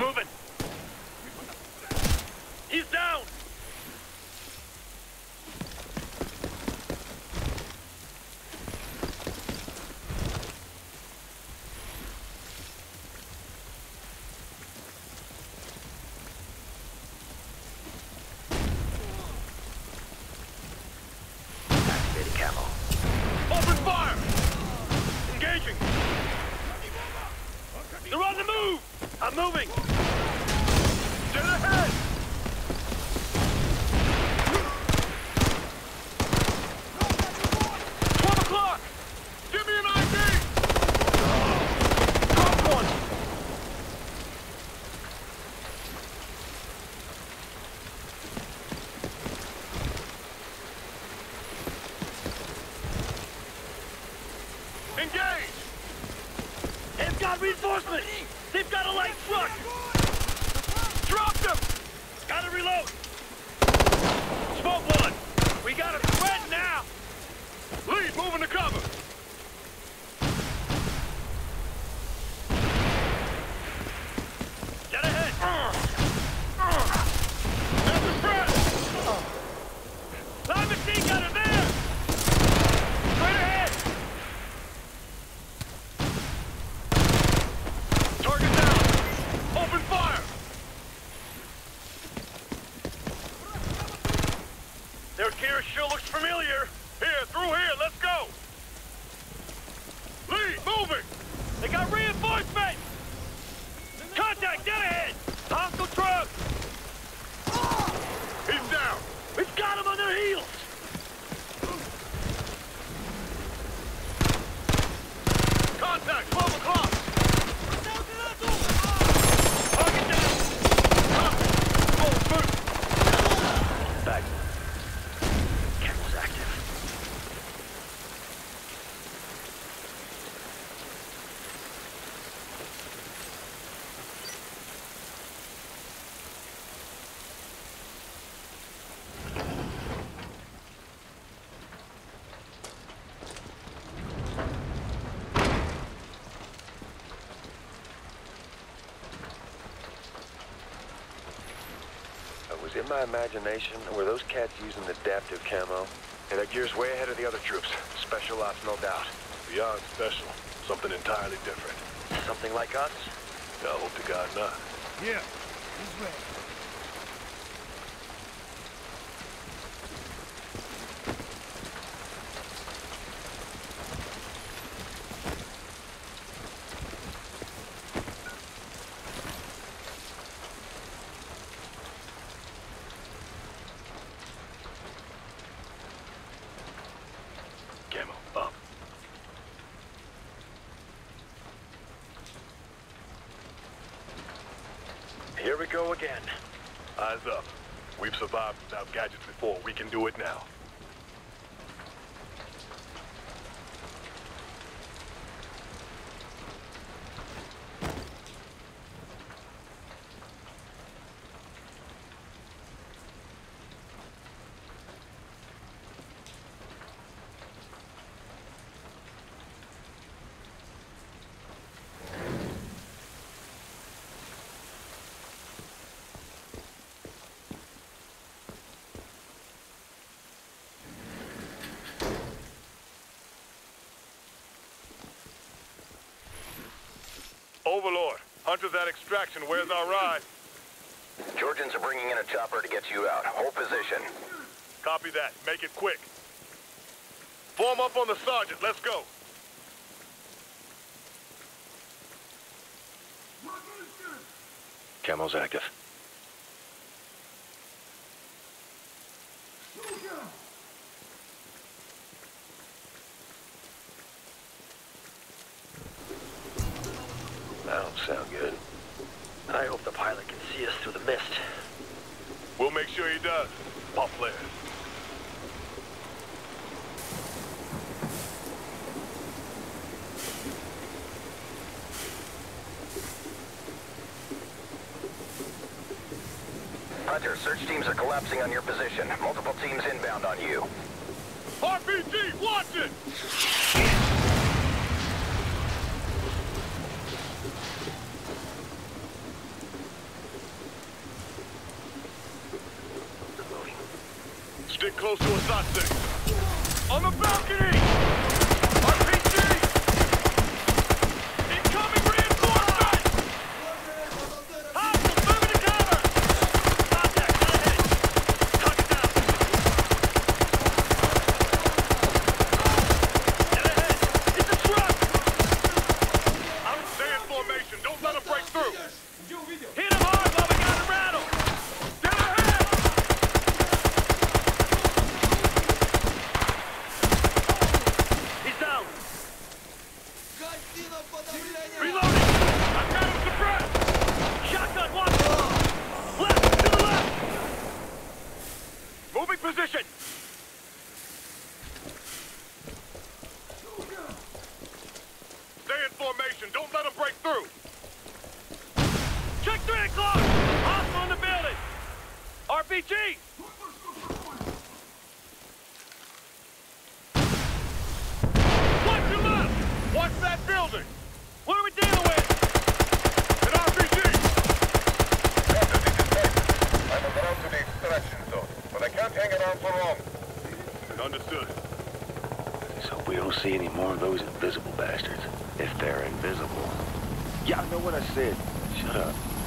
moving. He's down. I'm moving! Dead ahead! In my imagination, were those cats using adaptive camo? And that gear's way ahead of the other troops. Special ops, no doubt. Beyond special. Something entirely different. Something like us? I hope to God not. Yeah, he's ready. Here we go again. Eyes up. We've survived without gadgets before. We can do it now. Overlord, Hunter's at extraction. Where's our ride? Georgians are bringing in a chopper to get you out. Hold position. Copy that. Make it quick. Form up on the sergeant. Let's go. Camo's active. That don't sound good. I hope the pilot can see us through the mist. We'll make sure he does. Pop flares. Hunter, search teams are collapsing on your position. Multiple teams inbound on you. RPG, watch it! Get close to Asante. On the balcony! RPG! Incoming reinforcement! Hostile, moving to cover! Contact ahead! Tuck it down! Get ahead! It's a truck! I would stay in formation. Don't let them break through! Hit him hard, Bubba! Got him rattled! Reloading! I've got him suppressed! Shotgun, watch! Left! To the left! Moving position! Stay in formation! Don't let him break through! Check 3 o'clock! Hostile in the building! RPG! Watch your left! Watch that building! What are we dealing with? An RPG! Captain, this is Texas. I'm about to the extraction zone, but I can't hang around for long. Understood. Let's hope we don't see any more of those invisible bastards. If they're invisible. Yeah, I know what I said. Shut up.